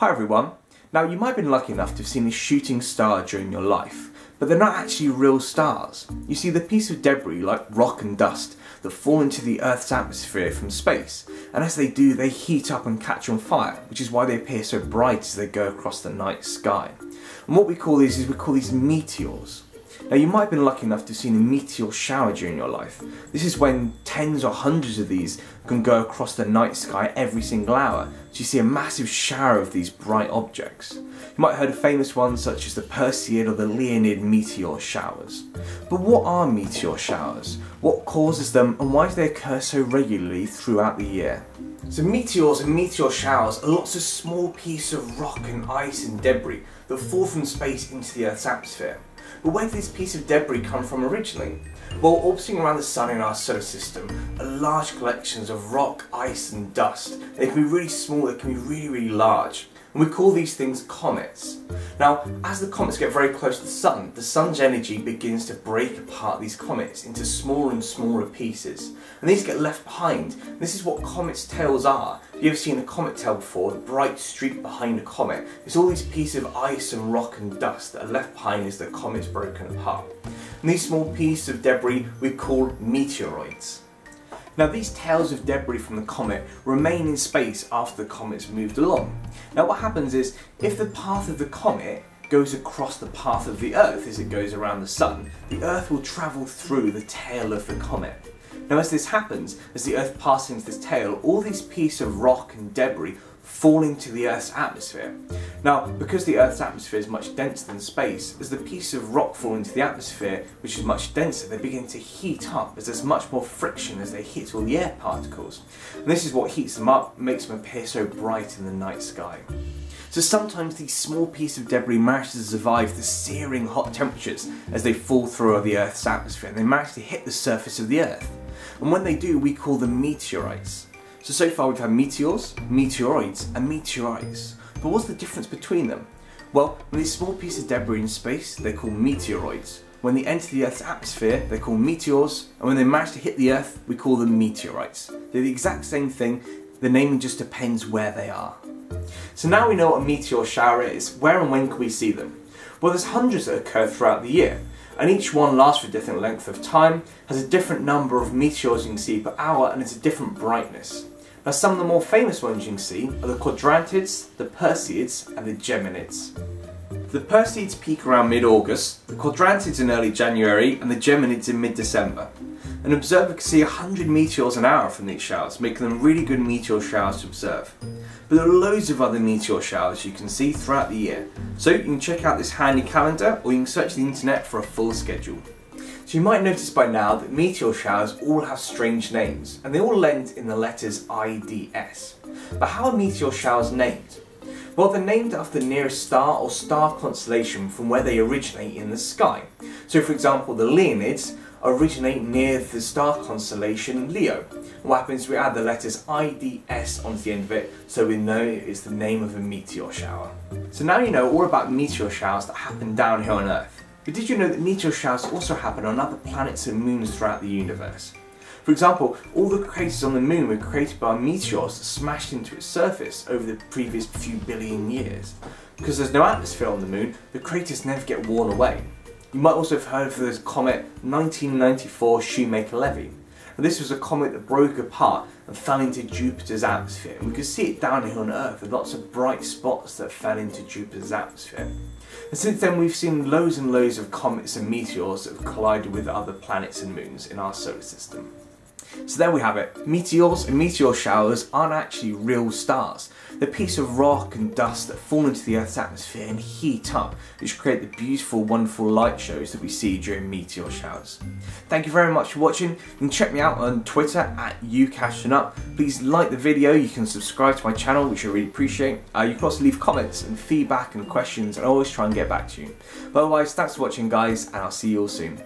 Hi everyone. Now you might have been lucky enough to have seen a shooting star during your life, but they're not actually real stars. You see, the piece of debris like rock and dust that fall into the Earth's atmosphere from space, and as they do they heat up and catch on fire, which is why they appear so bright as they go across the night sky. And what we call these is we call these meteors. Now you might have been lucky enough to have seen a meteor shower during your life. This is when tens or hundreds of these can go across the night sky every single hour, so you see a massive shower of these bright objects. You might have heard of famous ones such as the Perseid or the Leonid meteor showers. But what are meteor showers? What causes them, and why do they occur so regularly throughout the year? So meteors and meteor showers are lots of small pieces of rock and ice and debris that fall from space into the Earth's atmosphere. But where did this piece of debris come from originally? Well, orbiting around the sun in our solar system are large collections of rock, ice and dust. They can be really small, they can be really large. And we call these things comets. Now, as the comets get very close to the sun's energy begins to break apart these comets into smaller and smaller pieces. And these get left behind. This is what comets' tails are. If you've ever seen a comet tail before, the bright streak behind a comet, it's all these pieces of ice and rock and dust that are left behind as the comet's broken apart. And these small pieces of debris we call meteoroids. Now these tails of debris from the comet remain in space after the comet's moved along. Now what happens is, if the path of the comet goes across the path of the Earth as it goes around the sun, the Earth will travel through the tail of the comet. Now as this happens, as the Earth passes this tail, all these pieces of rock and debris fall into the Earth's atmosphere. Now, because the Earth's atmosphere is much denser than space, as the pieces of rock fall into the atmosphere, which is much denser, they begin to heat up as there's much more friction as they hit all the air particles. And this is what heats them up, makes them appear so bright in the night sky. So sometimes these small pieces of debris manage to survive the searing hot temperatures as they fall through the Earth's atmosphere, and they manage to hit the surface of the Earth. And when they do, we call them meteorites. So far we've had meteors, meteoroids and meteorites, but what's the difference between them? Well, when these small pieces of debris in space, they're called meteoroids. When they enter the Earth's atmosphere, they're called meteors, and when they manage to hit the Earth, we call them meteorites. They're the exact same thing, the naming just depends where they are. So now we know what a meteor shower is. Where and when can we see them? Well, there's hundreds that occur throughout the year, and each one lasts for a different length of time, has a different number of meteors you can see per hour, and it's a different brightness. Now some of the more famous ones you can see are the Quadrantids, the Perseids and the Geminids. The Perseids peak around mid-August, the Quadrantids in early January and the Geminids in mid-December. An observer can see 100 meteors an hour from these showers, making them really good meteor showers to observe. But there are loads of other meteor showers you can see throughout the year, so you can check out this handy calendar or you can search the internet for a full schedule. So you might notice by now that meteor showers all have strange names, and they all end in the letters IDS. But how are meteor showers named? Well, they're named after the nearest star or star constellation from where they originate in the sky. So for example, the Leonids originate near the star constellation Leo. What happens is we add the letters IDS onto the end of it, so we know it's the name of a meteor shower. So now you know all about meteor showers that happen down here on Earth. But did you know that meteor showers also happen on other planets and moons throughout the universe? For example, all the craters on the moon were created by meteors that smashed into its surface over the previous few billion years. Because there's no atmosphere on the moon, the craters never get worn away. You might also have heard of the comet 1994 Shoemaker-Levy. This was a comet that broke apart and fell into Jupiter's atmosphere. We could see it down here on Earth with lots of bright spots that fell into Jupiter's atmosphere. And since then we've seen loads and loads of comets and meteors that have collided with other planets and moons in our solar system. So there we have it. Meteors and meteor showers aren't actually real stars. They're pieces of rock and dust that fall into the Earth's atmosphere and heat up, which create the beautiful, wonderful light shows that we see during meteor showers. Thank you very much for watching. You can check me out on Twitter at UKAstroNut. Please like the video. You can subscribe to my channel, which I really appreciate. You can also leave comments and feedback and questions, and I always try and get back to you. But otherwise, thanks for watching, guys, and I'll see you all soon.